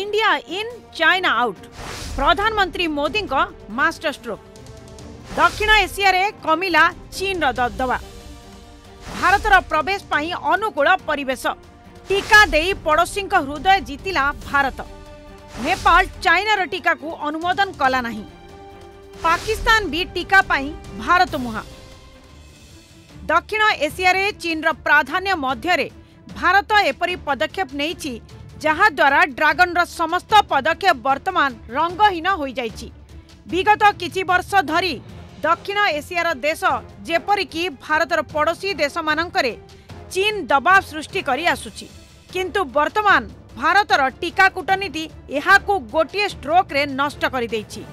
India in China out. प्रधानमंत्री मोदी को master stroke. दक्षिण एशिया रे कमिला चीन दबदबा। भारतर प्रवेश पाई अनुकूल परिवेश। टीका दे पड़ोसी हृदय जीतिला भारत। नेपाल चाइनार टीका को अनुमोदन कला नहीं। पाकिस्तान भी टीका पाई भारत मुहा। दक्षिण एशिया रे चीन प्राधान्य मध्य भारत एपरी पदक्षेप नहीं जहाद्वारा ड्रागन रो समस्त पदक्षेप वर्तमान रंगहीन हो जाइछि। विगत किछि वर्ष धरी दक्षिण एशियार देश जेपरिकि भारतर पड़ोशी देश मानकरे चीन दबाव सृष्टि करी आसुछि, किंतु वर्तमान भारतर टीका कूटनीति यहा को गोटे स्ट्रोक रे नष्ट करि दैछि।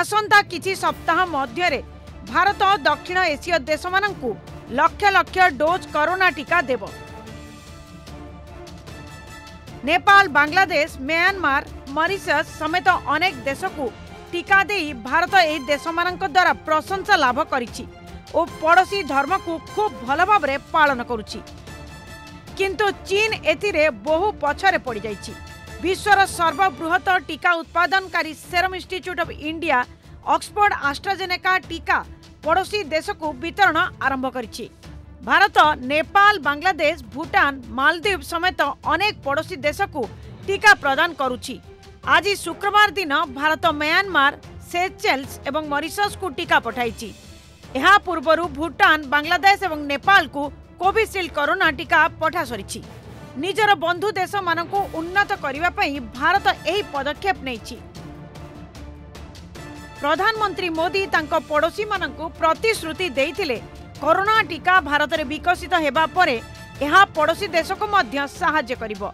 आसंता किछि सप्ताह मध्यरे भारत दक्षिण एशिय देश मानकु लक्ष लक्ष डोज कोरोना टीका देव। नेपाल, बांग्लादेश, म्यांमार, मॉरिशस समेत अनेक देश को टीका दे भारत एही देश मानक द्वारा प्रशंसा लाभ करिछि ओ पड़ोसी धर्म को खूब भल भाव पालन करुछि, किंतु चीन एथिरे बहु पछरे पड़ी जाइछि। विश्वर सर्वबृहत टीका उत्पादनकारी Serum Institute of India Oxford AstraZeneca टीका पड़ोसी देश को वितरण आरंभ करिछि। भारत, नेपाल, बांग्लादेश, भूटान, मालदीव समेत अनेक पड़ोसी देश को टीका प्रदान करुछि। आज शुक्रवार दिन भारत म्यांमार, सेचेल्स एवं मॉरिशस को टीका पठाइछि। यह पूर्व भूटान, बांग्लादेश एवं नेपाल को कोविशील्ड कोरोना टीका पठा सरिछि। निजर बंधु देश मानक उन्नत करने भारत यही पदक्षेप नहीं। प्रधानमंत्री मोदी तांको पड़ोशी मानकु प्रतिश्रुति देइथिले कोरोना टीका भारत रे विकसित हेबा परे एहा पड़ोशी देश को मध्य सहाय्य करिवो।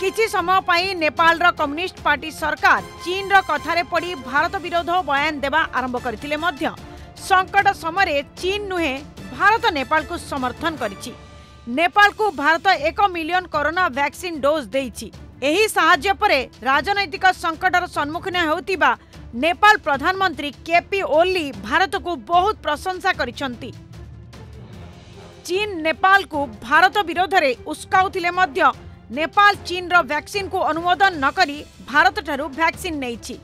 किछि समय पई नेपाल रो कम्युनिस्ट पार्टी सरकार चीन रो कथारे पड़ी भारत विरोध बयान देबा आरंभ करथिले मध्य संकट समय रे चीन नुहे भारत नेपाल को समर्थन करिछि। नेपाल को Bharat 1 million corona vaccine dose देइछि। एही सहाय्य परे राजनैतिक संकटर सम्मुखीन होतिबा नेपाल प्रधानमंत्री के पी ओली भारत को बहुत प्रशंसा करिछन्ति। चीन नेपाल को भारत विरोध रे उस्काउथिले मध्य नेपाल चीन रो वैक्सीन को अनुमोदन न करी भारत ठारू वैक्सीन नेछि।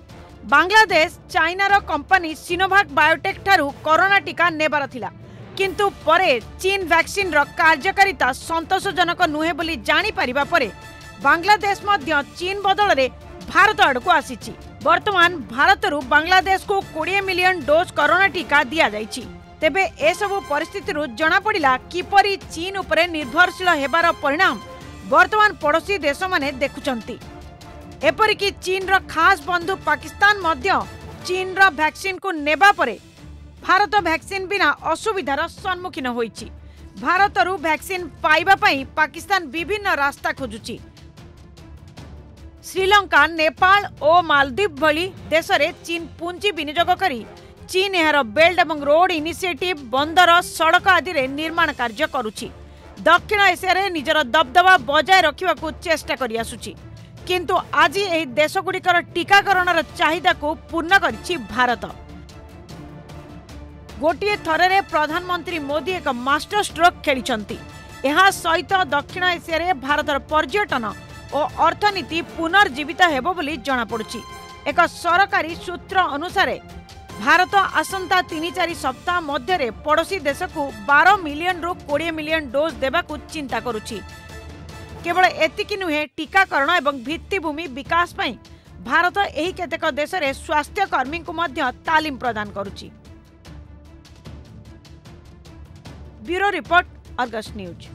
बांग्लादेश चाइना रो कंपनी सिनोवाक बायोटेक ठारू कोरोना टीका नेबार थिला, किंतु परे चीन वैक्सीन रो कार्यकारिता संतोषजनक नुहे बोली जानि परिबा परे बांग्लादेश मध्य चीन बदल रे भारत आड़ को आसीछि। वर्तमान भारत रु बांग्लादेश को 20 मिलियन डोज कोरोना टीका दिया जाइछि। तेबे ए सब परिस्थिति रु जना पड़िला किपरि चीन उपरे निर्भरशील हेबार परिणाम वर्तमान पड़ोसी देश माने देखुचंती। एपरि कि चीन रो खास बंधु पाकिस्तान मध्य चीन रो वैक्सीन को नेबा परे भारत वैक्सीन बिना असुविधार सम्मुखीन होइछि। भारत रु वैक्सीन पाइबा पई पाकिस्तान विभिन्न रास्ता खोजुछि। श्रीलंका, नेपाल और मालदीव भली देश रे चीन पूंजी विनियोग करी चीन एहार बेल्ट एवं रोड इनिशिएटिव, बंदर, सड़क आदि रे निर्माण कार्य करुछि। दक्षिण एशिया रे निजर दबदबा बजाय रखिबा को चेष्टा करी आसुछि, किंतु आज एही देश गुडीकर टीकाकरण रो चाहिदा को पूर्ण करिछि भारत। गोटिए थर रे प्रधानमंत्री मोदी एक मास्टर स्ट्रोक खेलिछंती। एहा सहित दक्षिण एशिया रे भारतर पर्यटन और अर्थनीति पुनर्जीवित हेबो बोली जना पड़ुछि। एक सरकारी सूत्र अनुसार भारत आसंता 3-4 सप्ताह मध्य पड़ोशी देश को 12 मिलियन रु 20 मिलियन डोज देबा को चिंता करुछि। केवल एतिकी नुहे टीकाकरण एवं भित्तिभूमि विकास पई भारत एही केतेक देश रे स्वास्थ्यकर्मी को मध्य तालीम प्रदान करुछि। Bureau report, Argus news.